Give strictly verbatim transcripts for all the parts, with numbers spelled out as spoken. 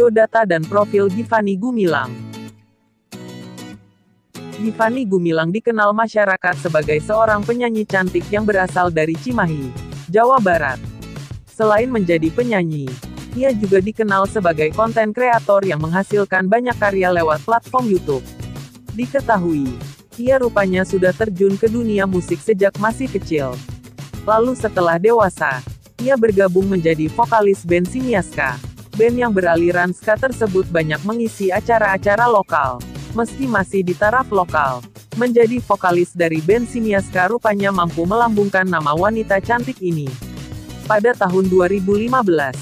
Biodata dan profil Givani Gumilang. Givani Gumilang dikenal masyarakat sebagai seorang penyanyi cantik yang berasal dari Cimahi, Jawa Barat. Selain menjadi penyanyi, ia juga dikenal sebagai konten kreator yang menghasilkan banyak karya lewat platform YouTube. Diketahui, ia rupanya sudah terjun ke dunia musik sejak masih kecil. Lalu setelah dewasa, ia bergabung menjadi vokalis band Scimmiaska. Band yang beraliran ska tersebut banyak mengisi acara-acara lokal. Meski masih di taraf lokal, menjadi vokalis dari band Scimmiaska rupanya mampu melambungkan nama wanita cantik ini. Pada tahun dua ribu lima belas,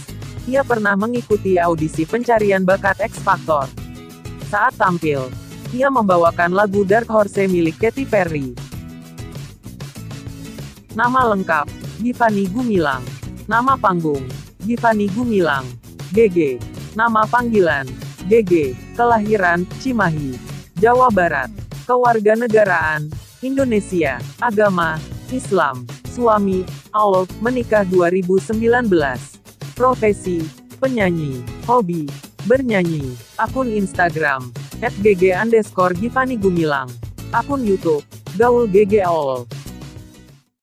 ia pernah mengikuti audisi pencarian bakat X Factor. Saat tampil, ia membawakan lagu Dark Horse milik Katy Perry. Nama lengkap, Givani Gumilang. Nama panggung, Givani Gumilang, G G. Nama panggilan, G G. Kelahiran, Cimahi, Jawa Barat. Kewarganegaraan, Indonesia. Agama, Islam. Suami, Allah. Menikah dua ribu sembilan belas. Profesi, penyanyi. Hobi, bernyanyi. Akun Instagram, et G G underscore Givani Gumilang. Akun YouTube, Gaul G G All.